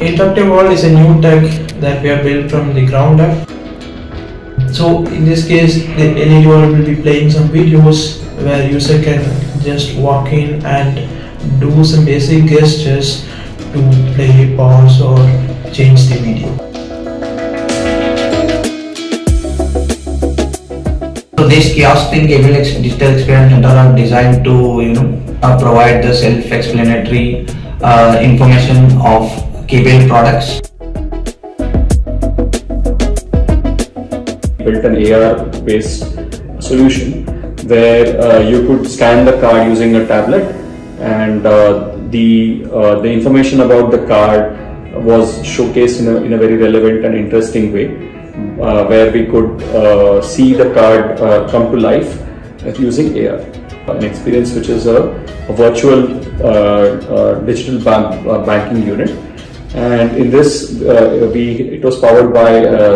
Interactive world is a new tech that we have built from the ground up. So in this case, the LED world will be playing some videos where user can just walk in and do some basic gestures to play, pause or change the video. So this kiosk thing, digital experience center are designed to provide the self-explanatory information of cable products. Built an AR-based solution where you could scan the card using a tablet, and the information about the card was showcased in a very relevant and interesting way, where we could see the card come to life using AR. An experience which is a virtual digital banking unit. And in this, it was powered by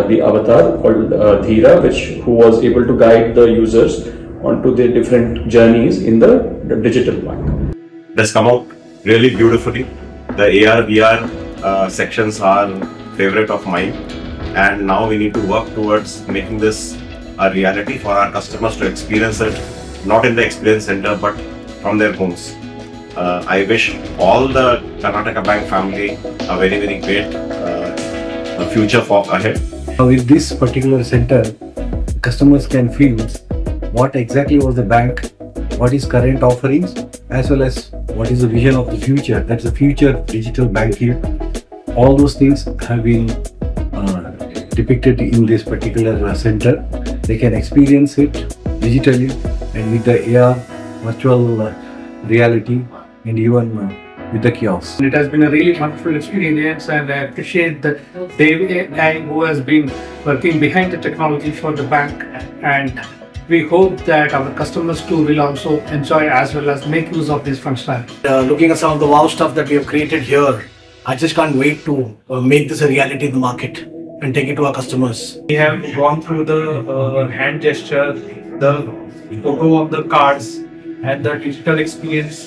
the avatar called Dheera, who was able to guide the users onto their different journeys in the digital bank. That's come out really beautifully. The AR, VR sections are favorite of mine, and now we need to work towards making this a reality for our customers to experience it, not in the experience center, but from their homes. I wish all the Karnataka Bank family a very, very great future for ahead. With this particular center, customers can feel what exactly was the bank, what is current offerings, as well as what is the vision of the future. That's the future digital bank here. All those things have been depicted in this particular center. They can experience it digitally and with the AR, virtual reality, and even with the kiosks. It has been a really wonderful experience, and I appreciate that DaveAI, who has been working behind the technology for the bank, and we hope that our customers too will also enjoy as well as make use of this functionality. Looking at some of the wow stuff that we have created here, I just can't wait to make this a reality in the market and take it to our customers. We have gone through the hand gesture, the photo of the cards, and the digital experience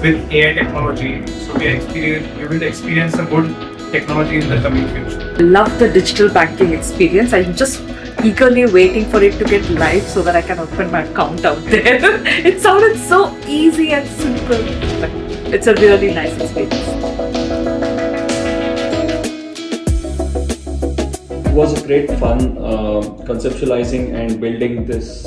with AI technology. So we will experience a good technology in the coming future. I love the digital banking experience. I'm just eagerly waiting for it to get live so that I can open my account out there. It sounded so easy and simple, but it's a really nice experience. It was a great fun conceptualizing and building this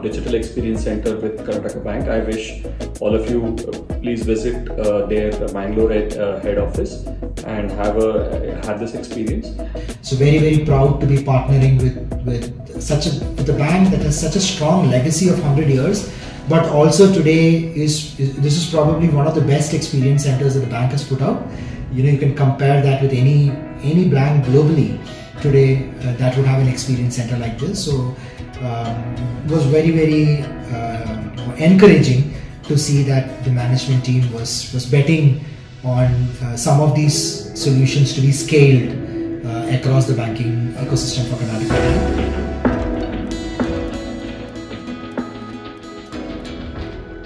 digital experience center with Karnataka Bank. I wish all of you please visit their Mangalore head office and have this experience. So very, very proud to be partnering with a bank that has such a strong legacy of 100 years, but also today this is probably one of the best experience centers that the bank has put out. You can compare that with any bank globally today that would have an experience center like this. So it was very, very encouraging to see that the management team was betting on some of these solutions to be scaled across the banking ecosystem for Karnataka Bank.